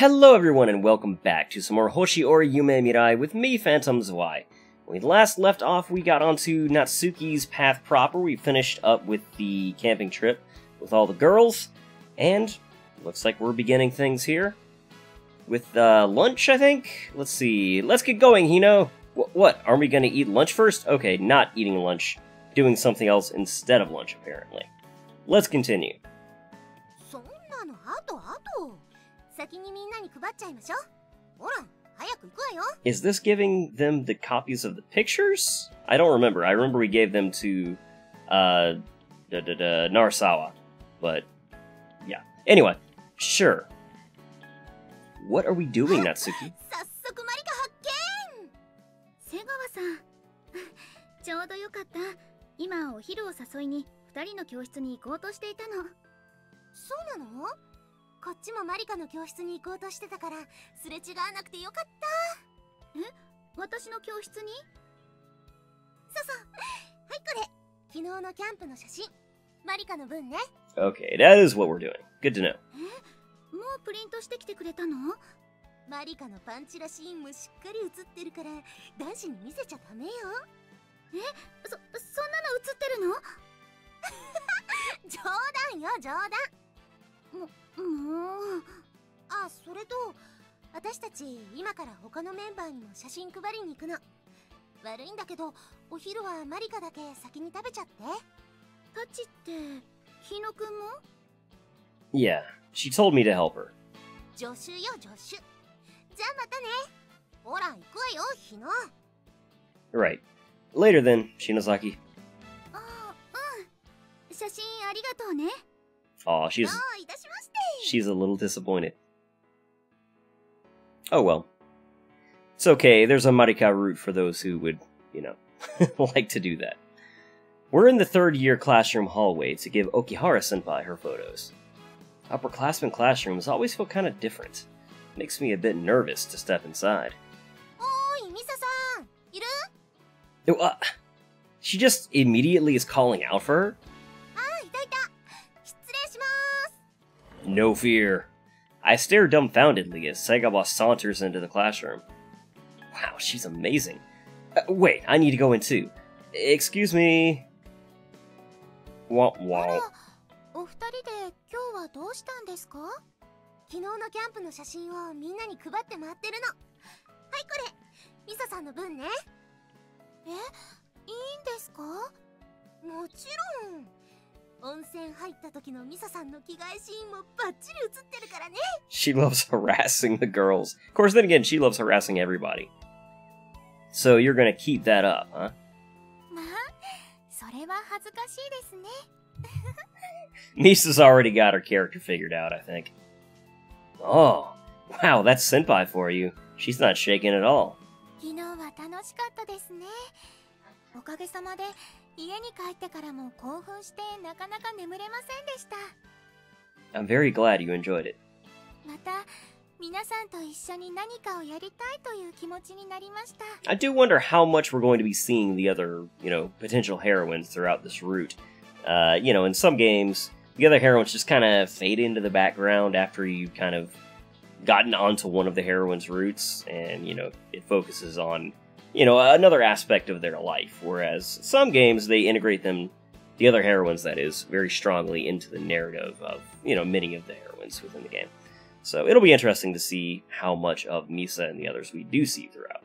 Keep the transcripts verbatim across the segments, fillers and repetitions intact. Hello everyone and welcome back to some more Hoshi Ori Yume Mirai with me, Phantom Zwei. When we last left off, we got onto Natsuki's path proper. We finished up with the camping trip with all the girls, and looks like we're beginning things here with uh, lunch, I think? Let's see. Let's get going, Hino! Wh what? Aren't we gonna eat lunch first? Okay, not eating lunch. Doing something else instead of lunch, apparently. Let's continue. Is this giving them the copies of the pictures? I don't remember. I remember we gave them to uh, da, da, da, Narasawa. But, yeah. Anyway, sure. What are we doing, Natsuki? Segawa-san. こっちもマリカの教室に行こうとしてたから、すれ違わなくてよかった。え、私の教室に？そうそう。はい、これ。昨日のキャンプの写真。マリカの分ね。Okay, that is what we're doing. Good to know. え、もうプリントしてきてくれたの？マリカのパンチラシーンもしっかり写ってるから、男子に見せちゃダメよ。え、そ、そんなの写ってるの？冗談よ、冗談。 も、もう。あ、それと、私たち今から他のメンバーにも写真配りに行くの。悪いんだけど、お昼はマリカだけ先に食べちゃって。タチって、日野くんも? Yeah, she told me to help her. 助手よ、助手。じゃあまたね。ほら、行くわよ、日野。Right. Later then, Shinozaki. あ、うん。写真ありがとうね。 Aw, she's, she's a little disappointed. Oh well. It's okay, there's a Marika route for those who would, you know, like to do that. We're in the third year classroom hallway to give Okihara-senpai her photos. Upperclassmen classrooms always feel kind of different. Makes me a bit nervous to step inside. Oi, Misa-san! Iru? Uh, she just immediately is calling out for her? No fear. I stare dumbfoundedly as Segawa saunters into the classroom. Wow, she's amazing. Uh, wait, I need to go in too. Excuse me. Wah wah. She loves harassing the girls. Of course, then again, she loves harassing everybody. So you're gonna keep that up, huh? Misa's already got her character figured out, I think. Oh, wow, that's senpai for you. She's not shaking at all. おかげさまで家に帰ってからも興奮してなかなか眠れませんでした。I'm very glad you enjoyed it. また皆さんと一緒に何かをやりたいという気持ちになりました。I do wonder how much we're going to be seeing the other, you know, potential heroines throughout this route. Uh, you know, in some games, the other heroines just kind of fade into the background after you've kind of gotten onto one of the heroines' routes, and you know, it focuses on. You know, another aspect of their life, whereas some games, they integrate them, the other heroines, that is, very strongly into the narrative of, you know, many of the heroines within the game. So it'll be interesting to see how much of Misa and the others we do see throughout.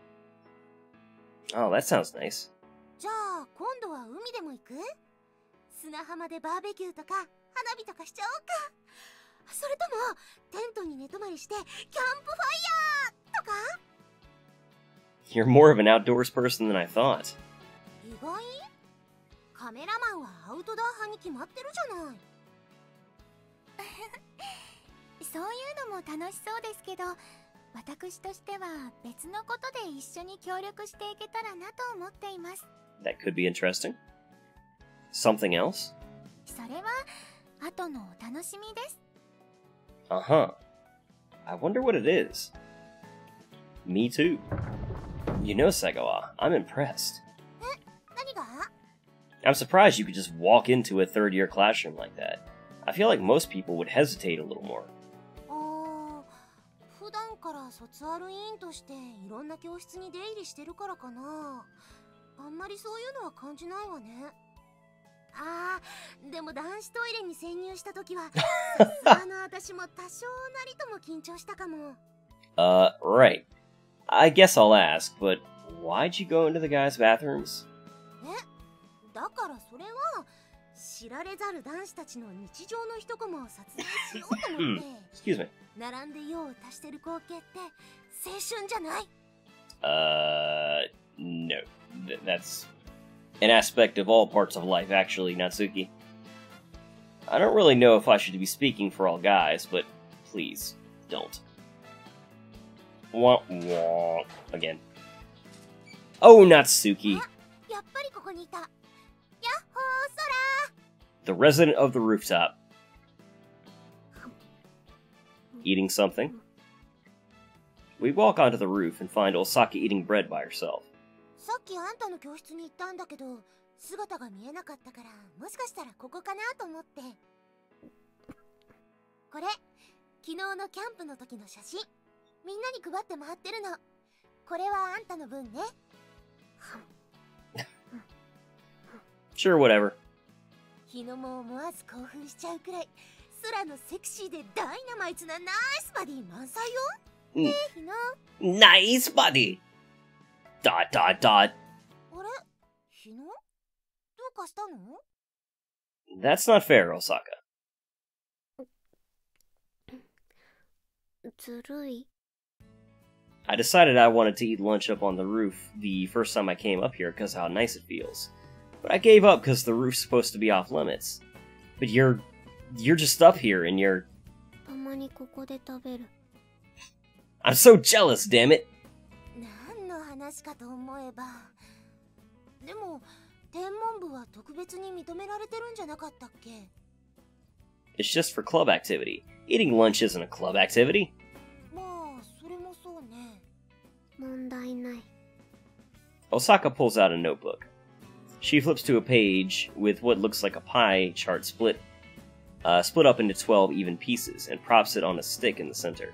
Oh, that sounds nice. You're more of an outdoors person than I thought. That could be interesting. Something else? Uh-huh. I wonder what it is. Me too. You know, Segawa, I'm impressed. I'm surprised you could just walk into a third-year classroom like that. I feel like most people would hesitate a little more. から卒アル委員としていろんな教室に出入りしてるからかな。あんまりそういうのは感じないわね。ああ、でも男子トイレに潜入した時は、あの私も多少なりとも緊張したかも。Uh, right. I guess I'll ask, but why'd you go into the guys' bathrooms? え、だからそれは知られざる男子たちの日常の一コマを撮影しようと思って。Excuse me. 並んで用を足してる光景って青春じゃない? Uh, no. Th- that's an aspect of all parts of life, actually, Natsuki. I don't really know if I should be speaking for all guys, but please don't. Wah, wah, again. Oh, Natsuki! The resident of the rooftop. Eating something? We walk onto the roof and find Osaki eating bread by herself. Sure, whatever. Mm. Nice buddy. Dot dot dot. That's not fair, Osaka. I decided I wanted to eat lunch up on the roof the first time I came up here because how nice it feels. But I gave up because the roof's supposed to be off limits. But you're... you're just up here and you're... I'm so jealous, damn it! It's just for club activity. Eating lunch isn't a club activity. Osaka pulls out a notebook. She flips to a page with what looks like a pie chart split uh, split up into twelve even pieces and props it on a stick in the center.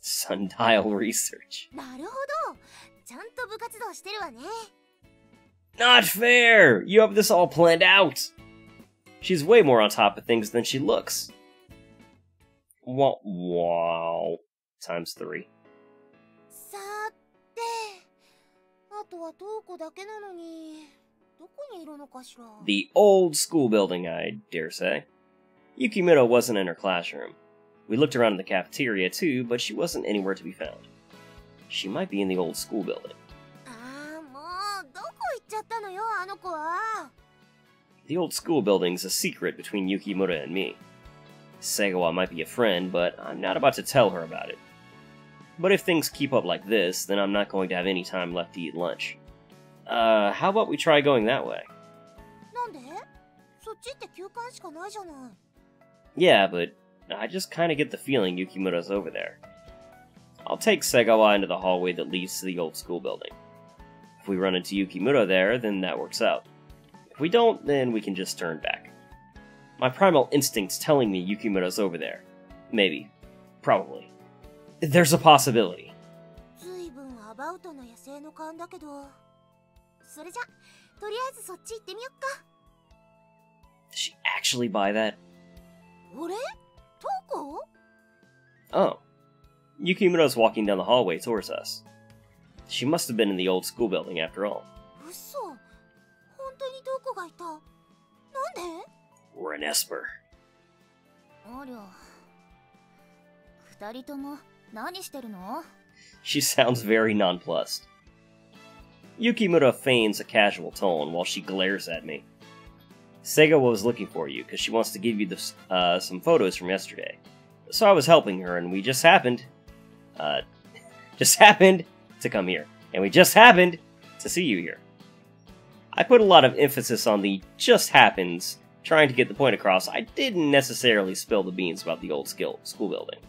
Sundial research. Not fair! You have this all planned out! She's way more on top of things than she looks. Wow. Wow. Times three. The old school building, I dare say. Yukimura wasn't in her classroom. We looked around in the cafeteria too, but she wasn't anywhere to be found. She might be in the old school building. The old school building's a secret between Yukimura and me. Segawa might be a friend, but I'm not about to tell her about it. But if things keep up like this, then I'm not going to have any time left to eat lunch. Uh, how about we try going that way? Yeah, but I just kind of get the feeling Yukimura's over there. I'll take Segawa into the hallway that leads to the old school building. If we run into Yukimura there, then that works out. If we don't, then we can just turn back. My primal instinct's telling me Yukimura's over there. Maybe. Probably. There's a possibility. Did she actually buy that? Oh. Yukimura's walking down the hallway towards us. She must have been in the old school building after all. We're an Esper. She sounds very nonplussed. Yukimura feigns a casual tone while she glares at me. Segawa was looking for you because she wants to give you the, uh, some photos from yesterday. So I was helping her and we just happened... Uh, just happened to come here. And we just happened to see you here. I put a lot of emphasis on the just happens, trying to get the point across. I didn't necessarily spill the beans about the old school building.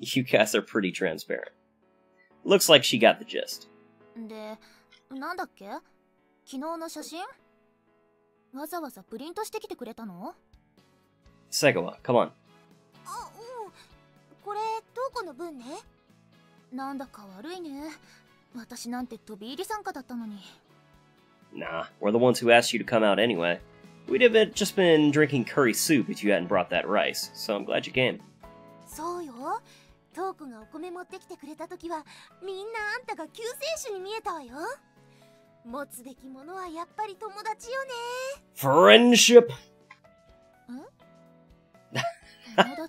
You guys are pretty transparent. Looks like she got the gist. なんだっけ？昨日の写真？わざわざプリントしてきてくれたの？Segawa, come on. あ、うん。これ、Toukoの分ね。なんだか悪いね。私なんて飛び入り参加だったのに。Nah, we're the ones who asked you to come out anyway. We'd have just been drinking curry soup if you hadn't brought that rice, so I'm glad you came. そうよ。Toukoがお米持ってきてくれた時は、みんなあんたが救世主に見えたわよ。持つべきものはやっぱり友達よね。Friendship. 友達っ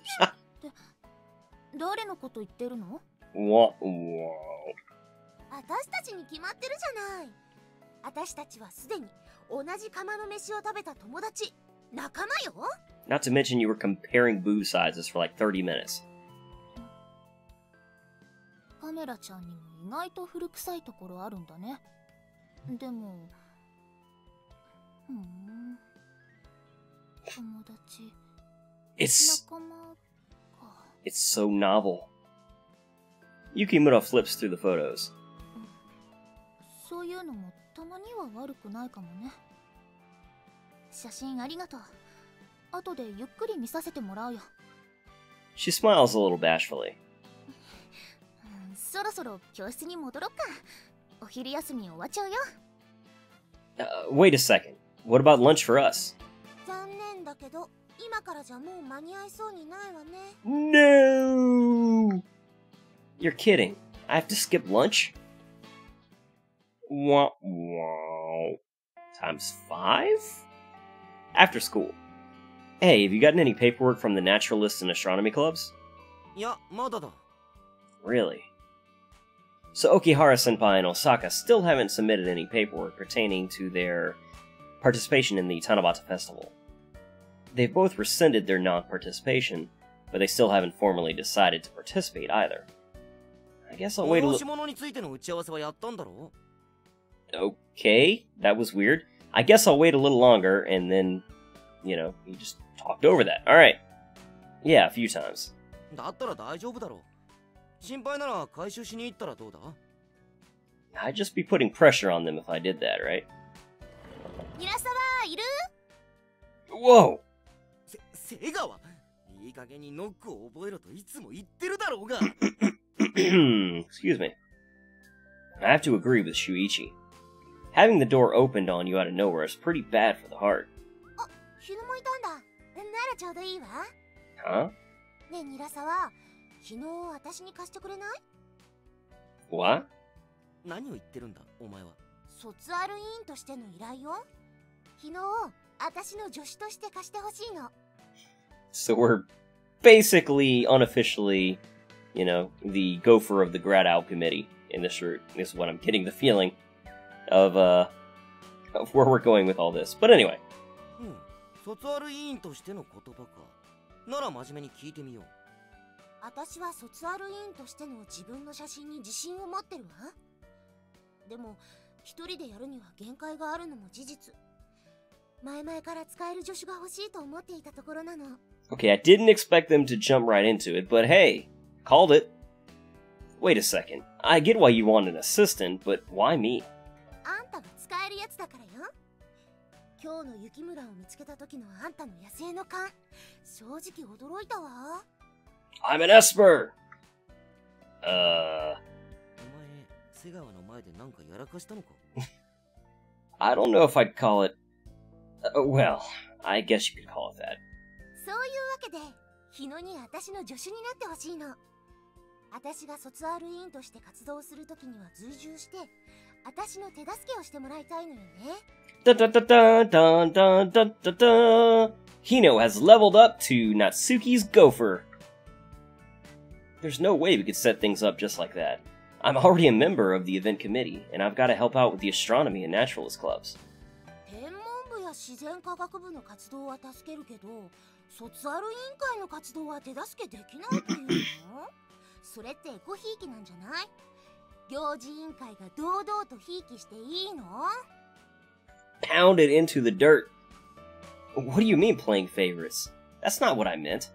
て誰のこと言ってるの？わ、私たちに決まってるじゃない。私たちはすでに同じ釜の飯を食べた友達、仲間よ。Not to mention you were comparing boob sizes for like thirty minutes. カメラちゃんにも意外と古臭いところあるんだね。でも、うん、友達。It's it's so novel. Yukimura flips through the photos. She smiles a little bashfully. Uh, wait a second. What about lunch for us? No! You're kidding. I have to skip lunch? Wah, wah. Times five? After school. Hey, have you gotten any paperwork from the naturalist and astronomy clubs? Really? So Okihara-senpai and Osaka still haven't submitted any paperwork pertaining to their participation in the Tanabata Festival. They've both rescinded their non-participation, but they still haven't formally decided to participate either. I guess I'll wait a little... Okay, that was weird. I guess I'll wait a little longer, and then, you know, he just talked over that. Alright. Yeah, a few times. I'd just be putting pressure on them if I did that, right? Whoa! Segawa, excuse me. I have to agree with Shuichi. Having the door opened on you out of nowhere is pretty bad for the heart. Huh? What? So we're basically, unofficially, you know, the gopher of the Grad-Alb committee in this route. This is what I'm getting the feeling of, uh, of where we're going with all this. But anyway. Okay, I didn't expect them to jump right into it, but hey, called it. Wait a second. I get why you want an assistant, but why me? I'm an esper! Uh... I don't know if I'd call it... Uh, well, I guess you could call it that. Da da da da da da da da da. Hino has leveled up to Natsuki's gopher. There's no way we could set things up just like that. I'm already a member of the event committee, and I've got to help out with the astronomy and naturalist clubs. Pounded into the dirt. What do you mean playing favorites? That's not what I meant.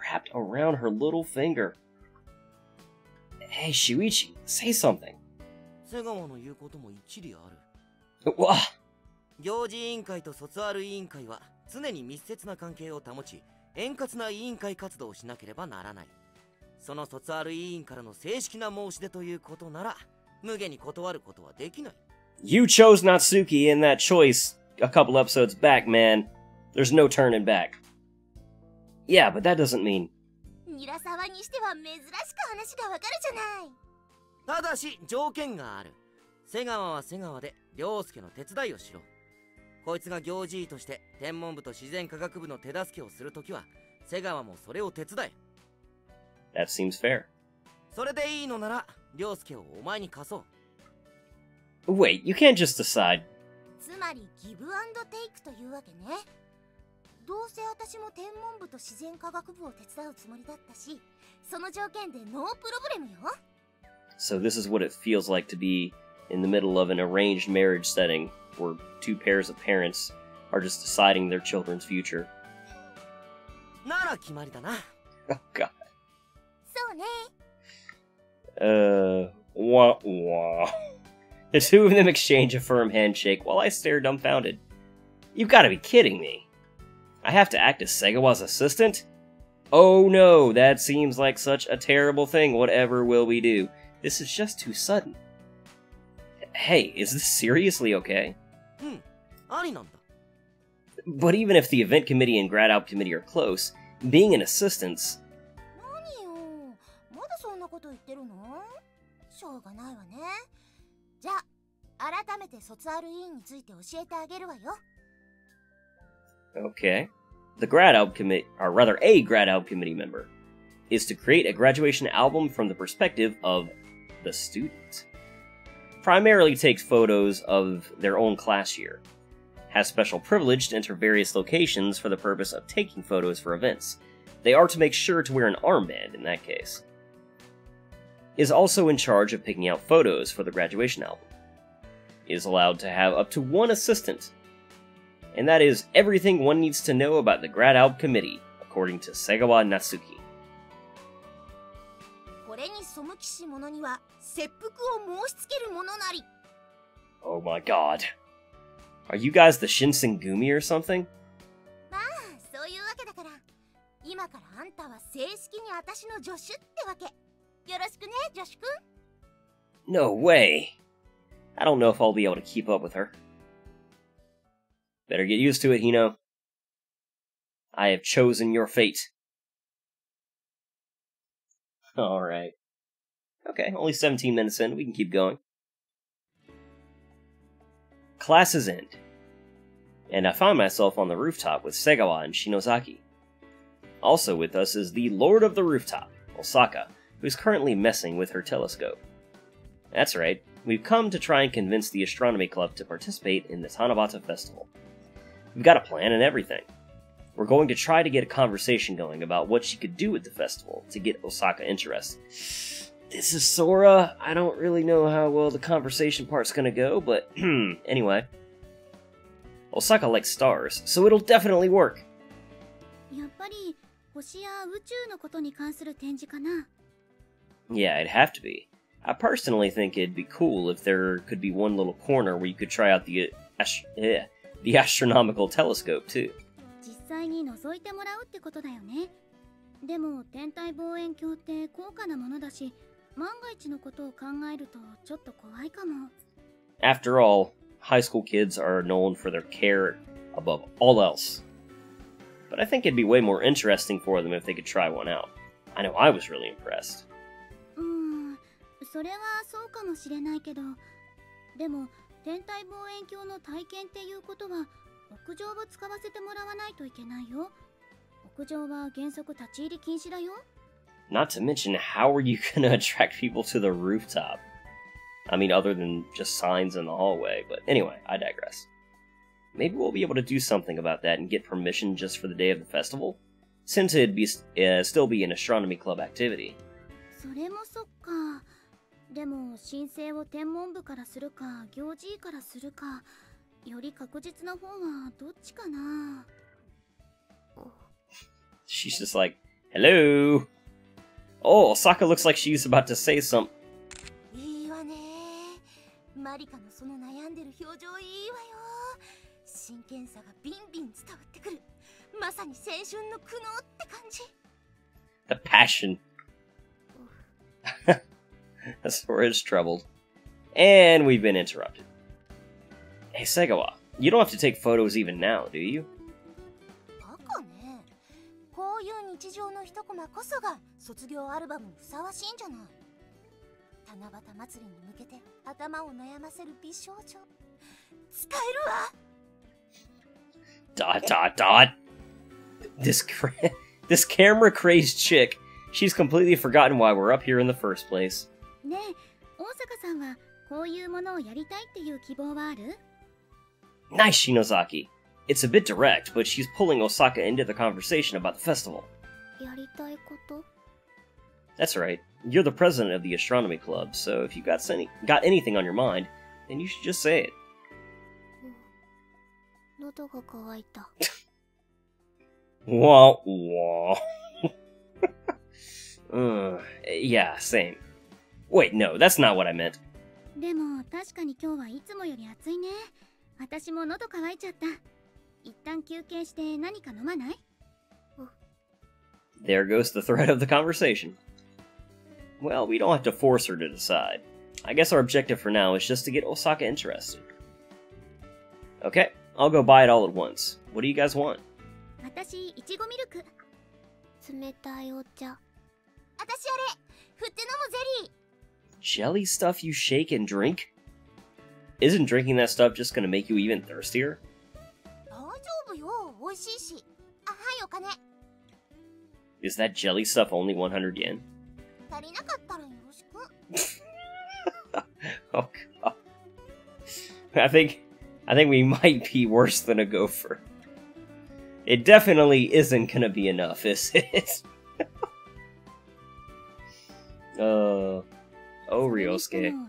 Wrapped around her little finger. Hey, Shuichi, say something. What? You chose Natsuki in that choice a couple episodes back, man. There's no turning back. Yeah, but that doesn't mean... That seems fair. Wait, you can't just decide. So this is what it feels like to be in the middle of an arranged marriage setting where two pairs of parents are just deciding their children's future. Oh god. Uh, wah wah. The two of them exchange a firm handshake while I stare dumbfounded. You've got to be kidding me. I have to act as Segawa's assistant? Oh no, that seems like such a terrible thing. Whatever will we do? This is just too sudden. Hey, is this seriously okay? But even if the event committee and Grad-Alb committee are close, being an assistant's... Okay. The Grad-Alb committee, or rather a Grad-Alb committee member, is to create a graduation album from the perspective of the student. Primarily takes photos of their own class year. Has special privilege to enter various locations for the purpose of taking photos for events. They are to make sure to wear an armband in that case. Is also in charge of picking out photos for the graduation album. Is allowed to have up to one assistant. And that is everything one needs to know about the Grad-Alb committee, according to Segawa Natsuki. Oh my god. Are you guys the Shinsengumi or something? No way. I don't know if I'll be able to keep up with her. Better get used to it, Hino. I have chosen your fate. Alright. Okay, only seventeen minutes in, we can keep going. Classes end, and I find myself on the rooftop with Segawa and Shinozaki. Also with us is the Lord of the Rooftop, Osaka, who is currently messing with her telescope. That's right, we've come to try and convince the astronomy club to participate in the Tanabata Festival. We've got a plan and everything. We're going to try to get a conversation going about what she could do at the festival to get Osaka interested. This is Sora. I don't really know how well the conversation part's gonna go, but anyway. Osaka likes stars, so it'll definitely work. Yeah, it'd have to be. I personally think it'd be cool if there could be one little corner where you could try out the ast eh, the astronomical telescope too. After all, high school kids are known for their care above all else. But I think it'd be way more interesting for them if they could try one out. I know I was really impressed. Not to mention, how are you gonna attract people to the rooftop? I mean, other than just signs in the hallway, but anyway, I digress. Maybe we'll be able to do something about that and get permission just for the day of the festival, since it'd be uh, still be an astronomy club activity. She's just like, hello! Oh, Osaka looks like she's about to say something. The passion. That's where it's troubled. And we've been interrupted. Hey, Segawa, you don't have to take photos even now, do you? Dot dot dot. This cra this camera crazed chick. She's completely forgotten why we're up here in the first place. Nice, Shinozaki. It's a bit direct, but she's pulling Osaka into the conversation about the festival. That's right. You're the president of the astronomy club, so if you got any got anything on your mind, then you should just say it. Wah wah. uh, yeah, same. Wait, no, that's not what I meant. There goes the thread of the conversation. Well, we don't have to force her to decide. I guess our objective for now is just to get Osaka interested. Okay, I'll go buy it all at once. What do you guys want? Jelly stuff you shake and drink? Isn't drinking that stuff just gonna make you even thirstier? Is that jelly stuff only one hundred yen? Oh god. I think I think we might be worse than a gopher. It definitely isn't gonna be enough, is it? uh oh Ryosuke. Cool!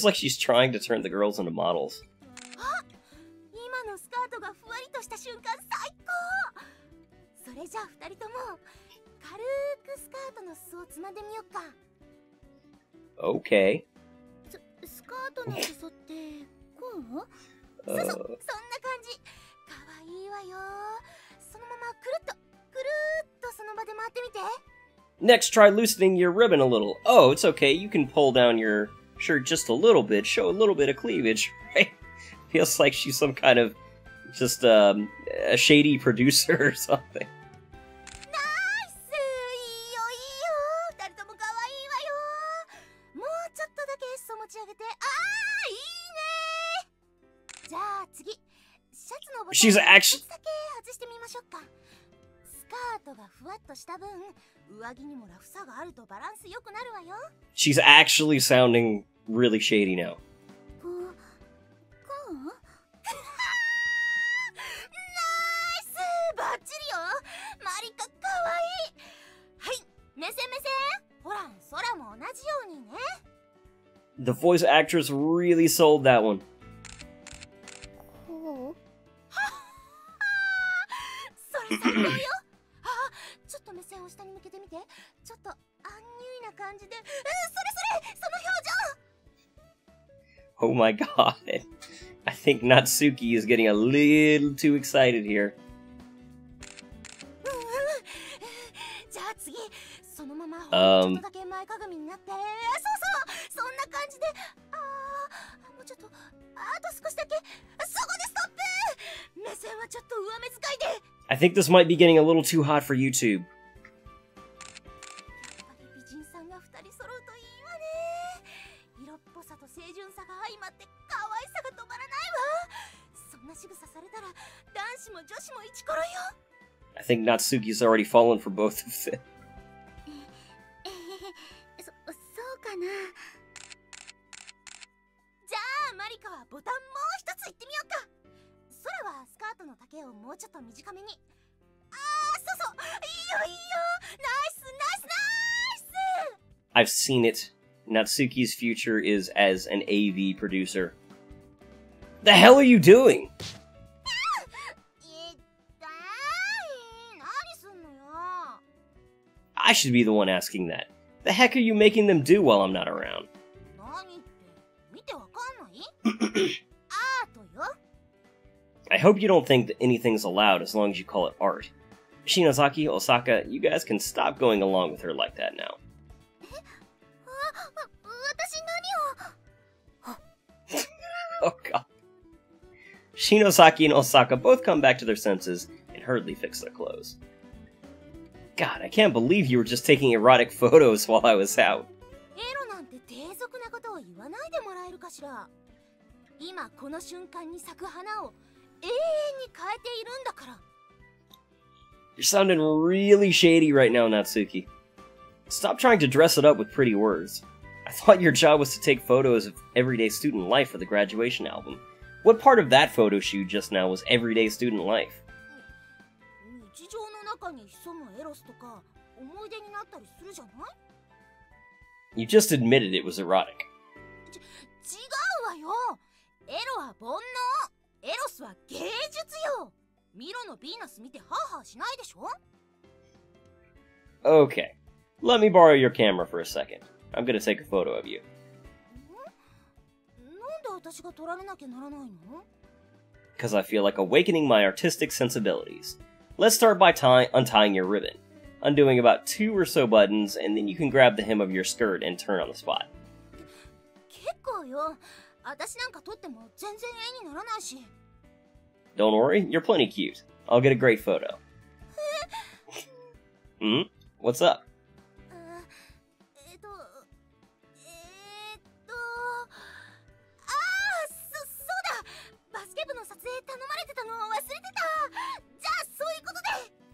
Feels like she's trying to turn the girls into models. Okay. uh. Next, try loosening your ribbon a little. Oh, it's okay. You can pull down your shirt just a little bit. Show a little bit of cleavage, right? Feels like she's some kind of just um, a shady producer or something. She's actually... She's actually sounding really shady now. The voice actress really sold that one. Oh my god. I think Natsuki is getting a little too excited here. Um... I think this might be getting a little too hot for YouTube. I think Natsuki's already fallen for both of them. I've seen it. Natsuki's future is as an A V producer. The hell are you doing? I should be the one asking that. The heck are you making them do while I'm not around? I hope you don't think that anything's allowed as long as you call it art. Shinozaki, Osaka, you guys can stop going along with her like that now. Oh god. Shinozaki and Osaka both come back to their senses and hurriedly fix their clothes. God, I can't believe you were just taking erotic photos while I was out. You're sounding really shady right now, Natsuki. Stop trying to dress it up with pretty words. I thought your job was to take photos of everyday student life for the graduation album. What part of that photo shoot just now was everyday student life? You just admitted it was erotic. Okay. Let me borrow your camera for a second. I'm gonna take a photo of you. Because I feel like awakening my artistic sensibilities. Let's start by tie untying your ribbon. Undoing about two or so buttons, and then you can grab the hem of your skirt and turn on the spot. Don't worry, you're plenty cute. I'll get a great photo. Hmm? What's up?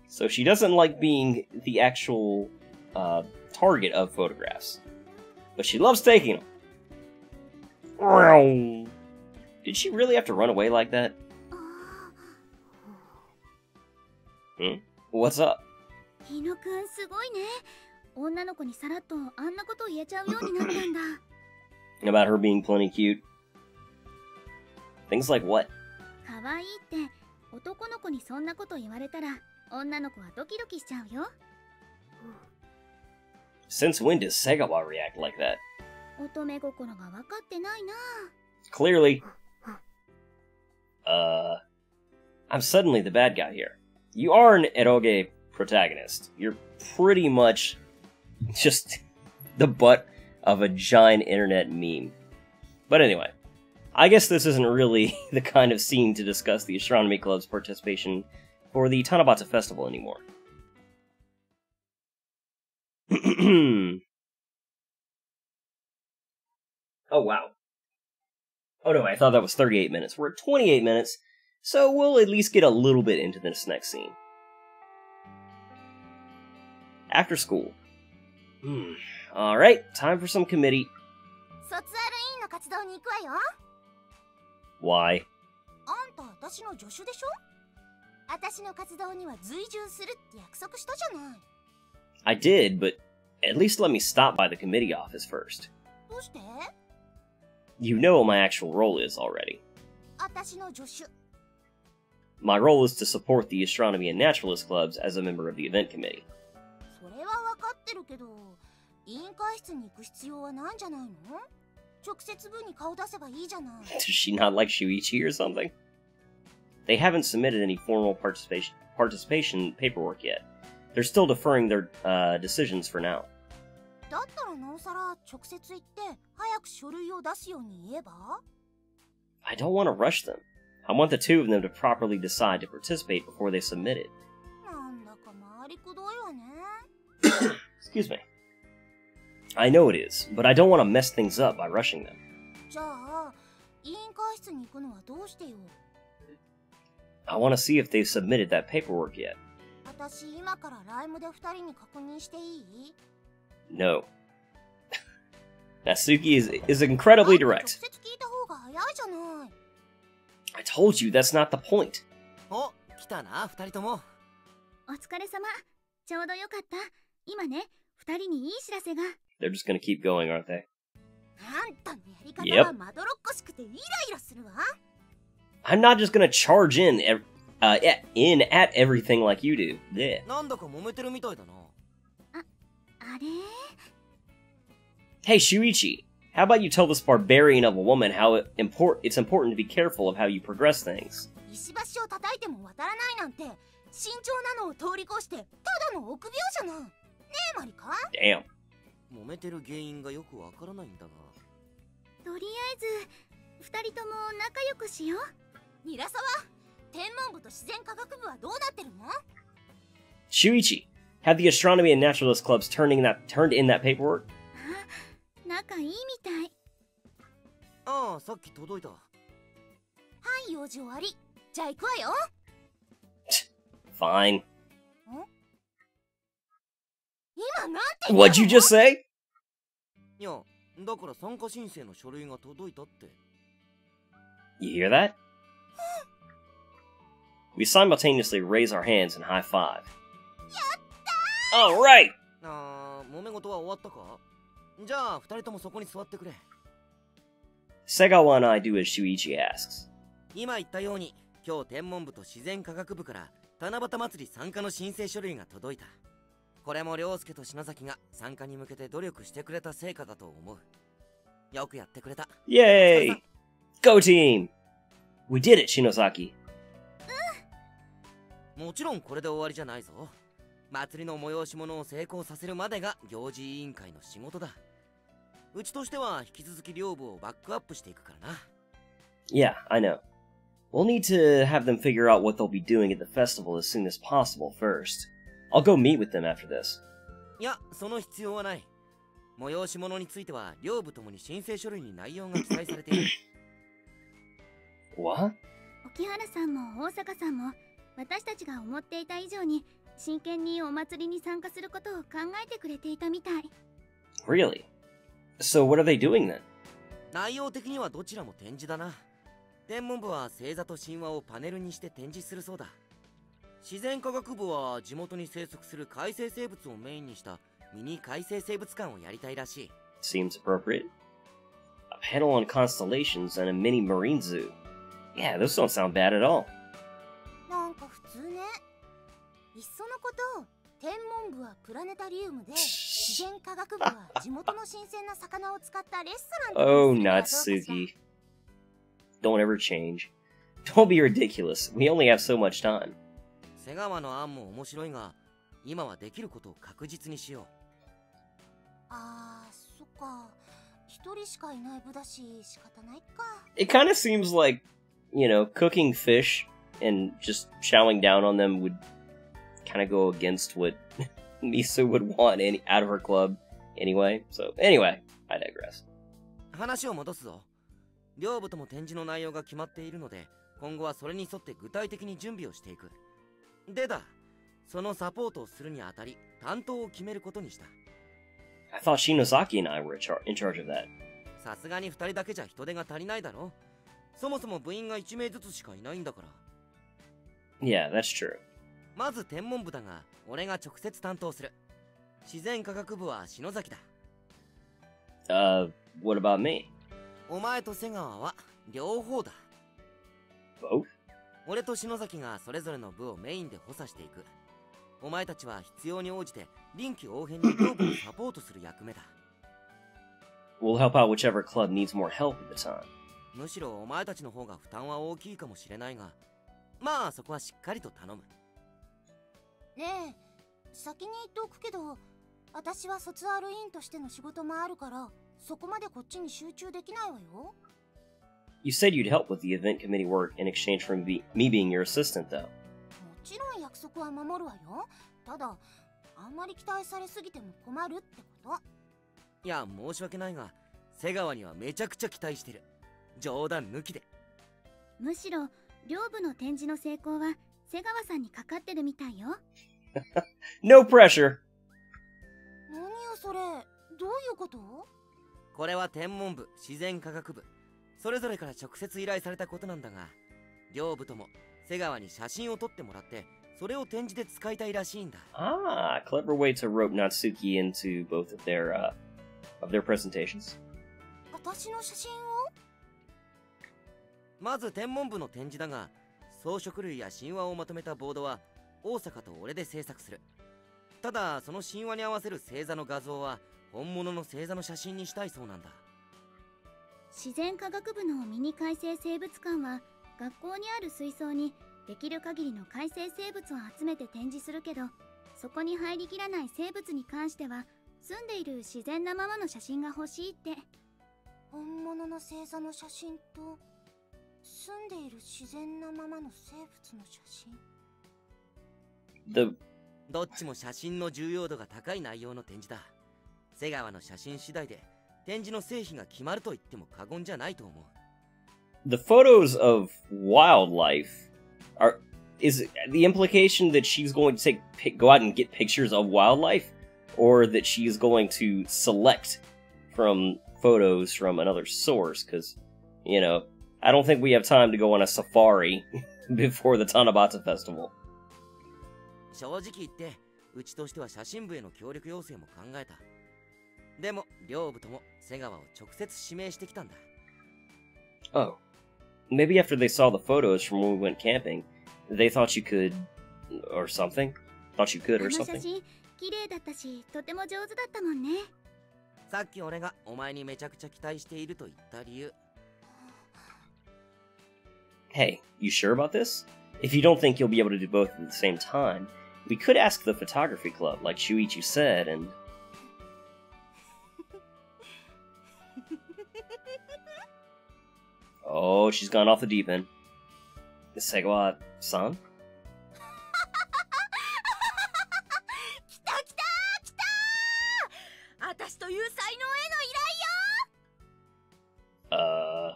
So she doesn't like being the actual uh, target of photographs, but she loves taking them. Did she really have to run away like that? Hmm? What's up? About her being plenty cute. Things like what? Since when does Segawa react like that? Clearly. Uh... I'm suddenly the bad guy here. You are an eroge protagonist. You're pretty much just the butt of a giant internet meme. But anyway. I guess this isn't really the kind of scene to discuss the Astronomy Club's participation for the Tanabata Festival anymore. Oh, wow. Oh no, I thought that was thirty-eight minutes. We're at twenty-eight minutes, so we'll at least get a little bit into this next scene. After school. Hmm. Alright, time for some committee. Why? I did, but at least let me stop by the committee office first. You know what my actual role is already. My role is to support the Astronomy and Naturalist Clubs as a member of the event committee. Does she not like Shuichi or something? They haven't submitted any formal participation participation paperwork yet. They're still deferring their uh, decisions for now. I don't want to rush them. I want the two of them to properly decide to participate before they submit it. Excuse me. I know it is, but I don't want to mess things up by rushing them. I want to see if they've submitted that paperwork yet. No. Natsuki is, is incredibly direct. I told you, that's not the point. Oh, they're just gonna keep going, aren't they? Yep. I'm not just gonna charge in ev uh, in at everything like you do. Yeah. Hey, Shuichi, how about you tell this barbarian of a woman how it import it's important to be careful of how you progress things? Damn. Shuichi, have the astronomy and naturalist clubs turning that turned in that paperwork? Fine. What'd you just say? You hear that? We simultaneously raise our hands and high five. Alright! Segawa and I do as Shuichi asks. Yay! Go team! We did it, Shinozaki! Yeah, I know. We'll need to have them figure out what they'll be doing at the festival as soon as possible first. I'll go meet with them after this. What? Really? So what are they doing then? Seems appropriate. A panel on constellations and a mini marine zoo. Yeah, those don't sound bad at all. Oh, Natsuki. Don't ever change. Don't be ridiculous. We only have so much time. It kind of seems like, you know, cooking fish and just chowing down on them would kind of go against what Misa would want any out of her club anyway. So anyway, I digress. I thought Shinozaki and I were in, char in charge of that. Yeah, that's true. Uh, what about me? Both? We'll help out whichever club needs more help at the time. You said you'd help with the event committee work in exchange for me being your assistant, though. No pressure! Ah, clever way to rope Natsuki into both of their uh, of their presentations. The どっちも写真の重要度が高い内容の展示だ。瀬川の写真次第で展示の成否が決まると言っても過言じゃないと思う。The photos of wildlife are is the implication that she's going to take go out and get pictures of wildlife, or that she is going to select from photos from another source, because, you know, I don't think we have time to go on a safari before the Tanabata Festival. 正直言ってうちとしては写真部への協力要請も考えた。でも両部とも瀬川を直接指名してきたんだ。Oh, maybe after they saw the photos from when we went camping, they thought you could, or something. Thought you could, or something. あの写真綺麗だったし、とても上手だったもんね。さっき俺がお前にめちゃくちゃ期待していると言った理由。Hey, you sure about this? If you don't think you'll be able to do both at the same time, we could ask the photography club, like Shuichi said, and... Oh, she's gone off the deep end. Segawa-san? Uh...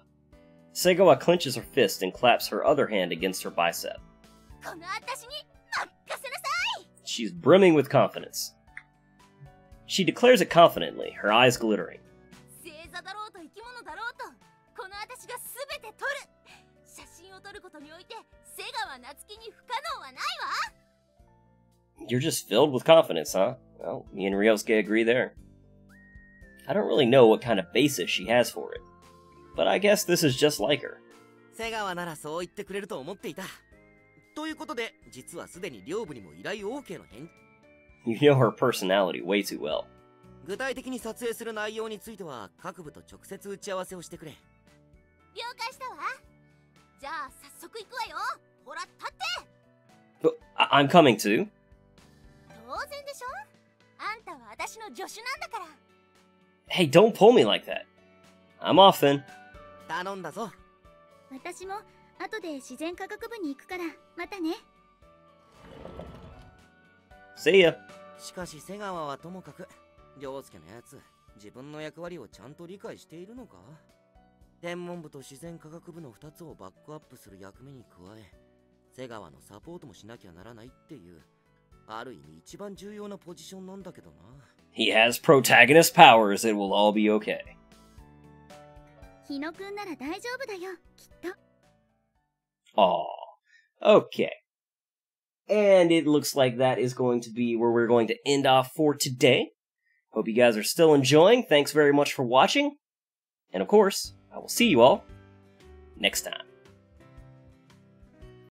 Segawa clenches her fist and claps her other hand against her bicep. She's brimming with confidence. She declares it confidently, her eyes glittering. You're just filled with confidence, huh? Well, me and Ryosuke agree there. I don't really know what kind of basis she has for it, but I guess this is just like her. You know her personality way too well. But I'm coming too. Hey, don't pull me like that. I'm off then. See ya. He has protagonist powers. It will all be okay. Aww. Okay. And it looks like that is going to be where we're going to end off for today. Hope you guys are still enjoying. Thanks very much for watching. And of course, I will see you all next time.